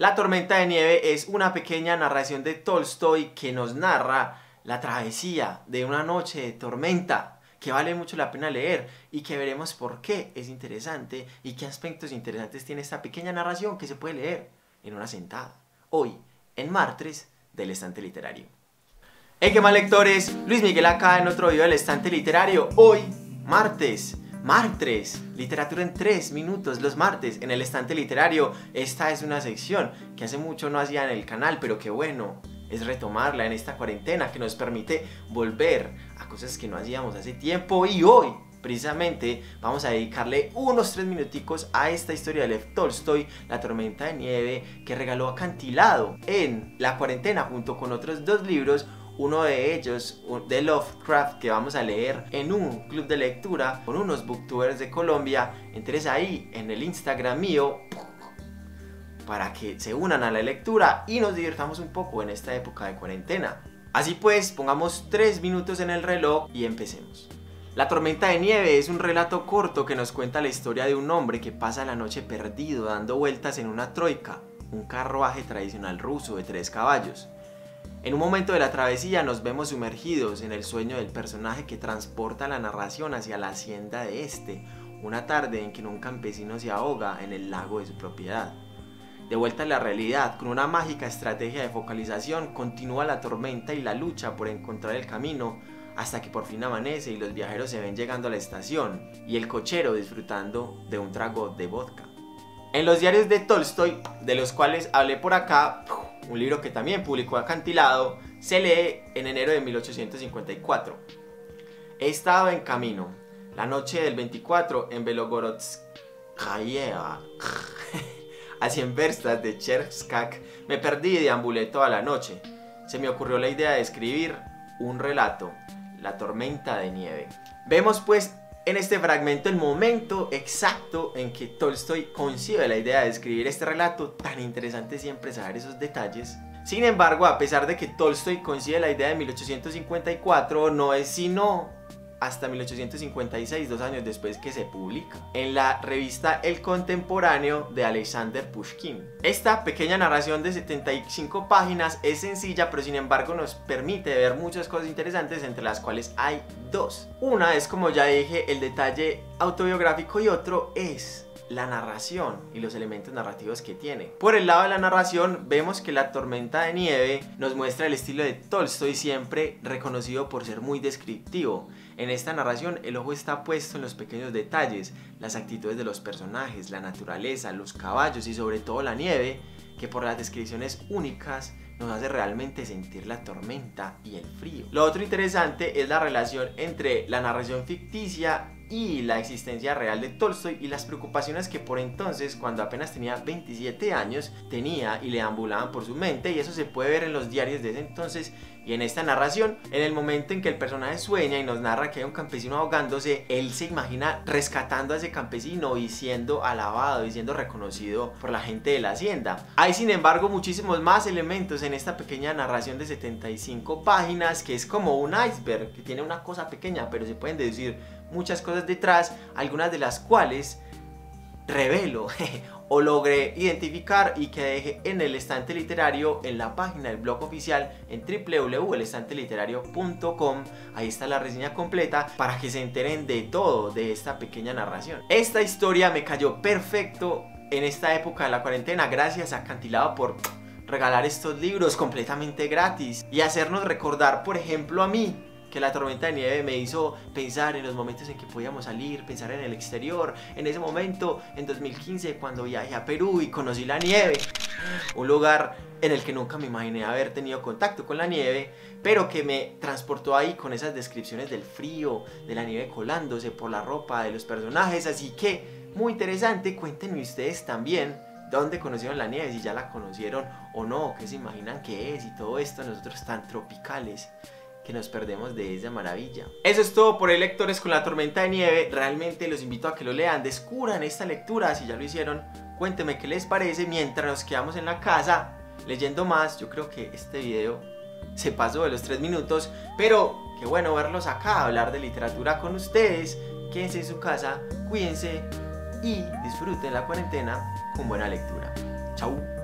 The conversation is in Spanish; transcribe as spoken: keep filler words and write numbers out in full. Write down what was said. La tormenta de nieve es una pequeña narración de Tolstói que nos narra la travesía de una noche de tormenta, que vale mucho la pena leer y que veremos por qué es interesante y qué aspectos interesantes tiene esta pequeña narración que se puede leer en una sentada. Hoy, en Martes del Estante Literario. Hey, qué más, lectores, Luis Miguel acá en otro video del Estante Literario. Hoy, martes. Martes, literatura en tres minutos, los martes en el Estante Literario. Esta es una sección que hace mucho no hacía en el canal, pero que bueno es retomarla en esta cuarentena que nos permite volver a cosas que no hacíamos hace tiempo. Y hoy precisamente vamos a dedicarle unos tres minuticos a esta historia de Lev Tolstói, La tormenta de nieve, que regaló Acantilado en la cuarentena junto con otros dos libros. Uno de ellos, de Lovecraft, que vamos a leer en un club de lectura con unos booktubers de Colombia. Entres ahí en el Instagram mío para que se unan a la lectura y nos divirtamos un poco en esta época de cuarentena. Así pues, pongamos tres minutos en el reloj y empecemos. La tormenta de nieve es un relato corto que nos cuenta la historia de un hombre que pasa la noche perdido dando vueltas en una troika, un carruaje tradicional ruso de tres caballos. En un momento de la travesía nos vemos sumergidos en el sueño del personaje que transporta la narración hacia la hacienda de este, una tarde en que un campesino se ahoga en el lago de su propiedad. De vuelta a la realidad, con una mágica estrategia de focalización, continúa la tormenta y la lucha por encontrar el camino, hasta que por fin amanece y los viajeros se ven llegando a la estación y el cochero disfrutando de un trago de vodka. En los diarios de Tolstói, de los cuales hablé por acá, un libro que también publicó Acantilado, se lee en enero de mil ochocientos cincuenta y cuatro. He estado en camino, la noche del veinticuatro en Belogorodskaya, a cien verstas de Cherkask, me perdí y deambulé toda la noche. Se me ocurrió la idea de escribir un relato, La tormenta de nieve. Vemos pues en este fragmento el momento exacto en que Tolstói concibe la idea de escribir este relato. Tan interesante siempre saber esos detalles. Sin embargo, a pesar de que Tolstói concibe la idea de mil ochocientos cincuenta y cuatro, no es sino hasta mil ochocientos cincuenta y seis, dos años después, que se publica en la revista El Contemporáneo de Alexander Pushkin. Esta pequeña narración de setenta y cinco páginas es sencilla, pero sin embargo nos permite ver muchas cosas interesantes, entre las cuales hay dos. Una es, como ya dije, el detalle autobiográfico, y otro es la narración y los elementos narrativos que tiene. Por el lado de la narración, vemos que La tormenta de nieve nos muestra el estilo de Tolstói, siempre reconocido por ser muy descriptivo. En esta narración el ojo está puesto en los pequeños detalles, las actitudes de los personajes, la naturaleza, los caballos y sobre todo la nieve, que por las descripciones únicas nos hace realmente sentir la tormenta y el frío. Lo otro interesante es la relación entre la narración ficticia y la existencia real de Tolstói y las preocupaciones que por entonces, cuando apenas tenía veintisiete años, tenía y le deambulaban por su mente, y eso se puede ver en los diarios de ese entonces y en esta narración. En el momento en que el personaje sueña y nos narra que hay un campesino ahogándose, él se imagina rescatando a ese campesino y siendo alabado y siendo reconocido por la gente de la hacienda. Hay sin embargo muchísimos más elementos en esta pequeña narración de setenta y cinco páginas, que es como un iceberg, que tiene una cosa pequeña pero se pueden deducir muchas cosas detrás, algunas de las cuales revelo o logré identificar y que dejé en el Estante Literario, en la página del blog oficial en w w w punto el estante literario punto com. Ahí está la reseña completa para que se enteren de todo de esta pequeña narración. Esta historia me cayó perfecto en esta época de la cuarentena. Gracias a Acantilado por regalar estos libros completamente gratis y hacernos recordar, por ejemplo, a mí, que La tormenta de nieve me hizo pensar en los momentos en que podíamos salir, pensar en el exterior. En ese momento, en dos mil quince, cuando viajé a Perú y conocí la nieve, un lugar en el que nunca me imaginé haber tenido contacto con la nieve, pero que me transportó ahí con esas descripciones del frío, de la nieve colándose por la ropa de los personajes. Así que, muy interesante. Cuéntenme ustedes también dónde conocieron la nieve, si ya la conocieron o no, qué se imaginan que es, y todo esto nosotros tan tropicales que nos perdemos de esa maravilla. Eso es todo por hoy, lectores, con La tormenta de nieve. Realmente los invito a que lo lean, descubran esta lectura si ya lo hicieron. Cuéntenme qué les parece mientras nos quedamos en la casa leyendo más. Yo creo que este video se pasó de los tres minutos, pero qué bueno verlos acá, hablar de literatura con ustedes. Quédense en su casa, cuídense y disfruten la cuarentena con buena lectura. Chau.